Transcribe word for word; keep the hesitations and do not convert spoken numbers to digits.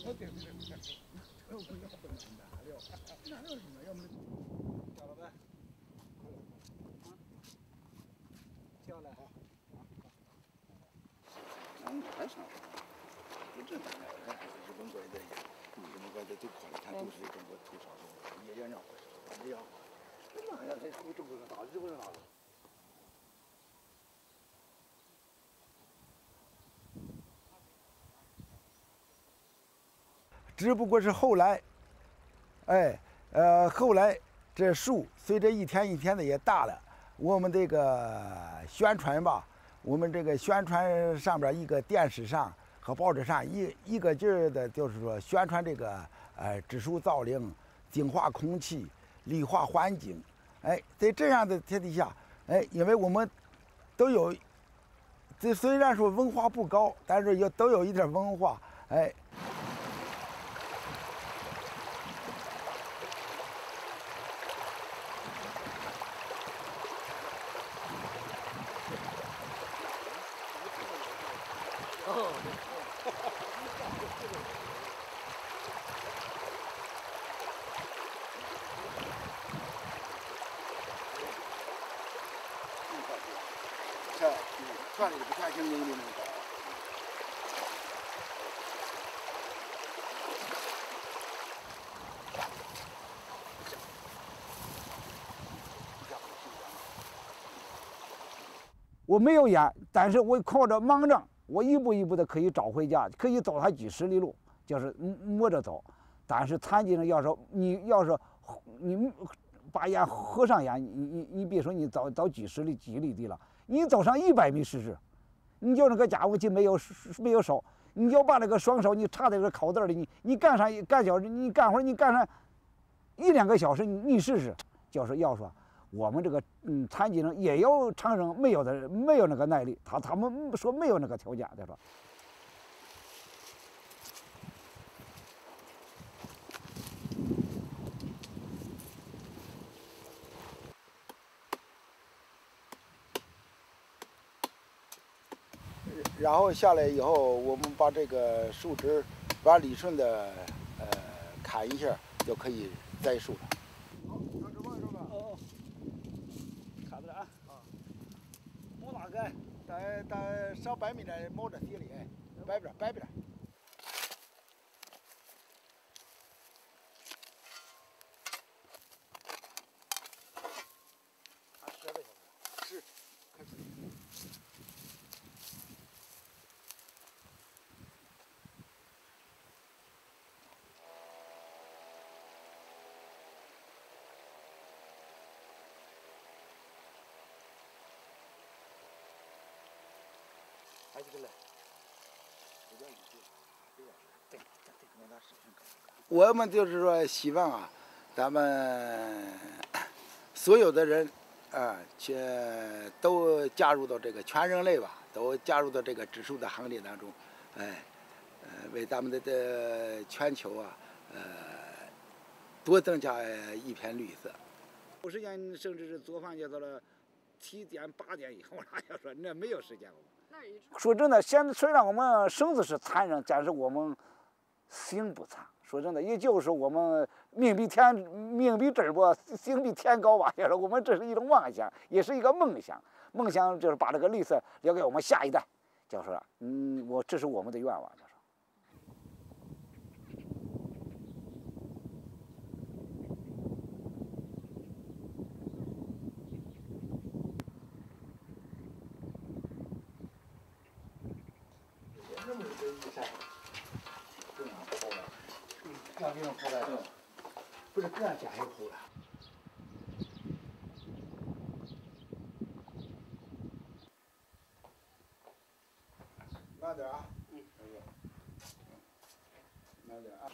我对不对？我不要不能拿了，拿了什么？要么叫老板，快来，叫来哈。俺干啥？不知道干啥？日本过来的，日本过来的最快了，他都是中国土生土长，也让我，也让我，那还要谁说中国人打日本人打的？ 只不过是后来，哎，呃，后来这树随着一天一天的也大了，我们这个宣传吧，我们这个宣传上边一个电视上和报纸上一一个劲儿的，就是说宣传这个呃植树造林、净化空气、绿化环境。哎，在这样的前提下，哎，因为我们都有，这虽然说文化不高，但是也都有一点文化，哎。 我没有眼，但是我靠着盲杖，我一步一步的可以找回家，可以走它几十里路，就是摸着走。但是残疾人要是你要是你把眼合上眼，你你你别说你走走几十里几里地了，你走上一百米试试，你就那个家伙气没有没有手，你要把那个双手你插在这口袋里，你你干上干小时，你干会你干上一两个小时，你你试试，就是要说。 我们这个嗯，残疾人也有常人没有的，没有那个耐力，他他们说没有那个条件，再说。然后下来以后，我们把这个树枝把理顺的呃砍一下，就可以栽树了。 哎，在在上百米的冒着地里，摆不着，摆不着。俺设备是，开始。我们就是说，希望啊，咱们所有的人啊，去都加入到这个全人类吧，都加入到这个植树的行列当中，哎，呃，为咱们的这全球啊，呃，多增加一片绿色。有时间甚至是做饭去到了七点八点以后了，要说那没有时间了。 说真的，现在虽然我们身子是残忍，但是我们心不残。说真的，也就是我们命比天命比这儿吧，心比天高吧。就是我们这是一种妄想，也是一个梦想。梦想就是把这个绿色留给我们下一代。就是，嗯，我这是我们的愿望。就是。 这样铺的，不是这样加油铺的。慢点啊！嗯，慢点啊！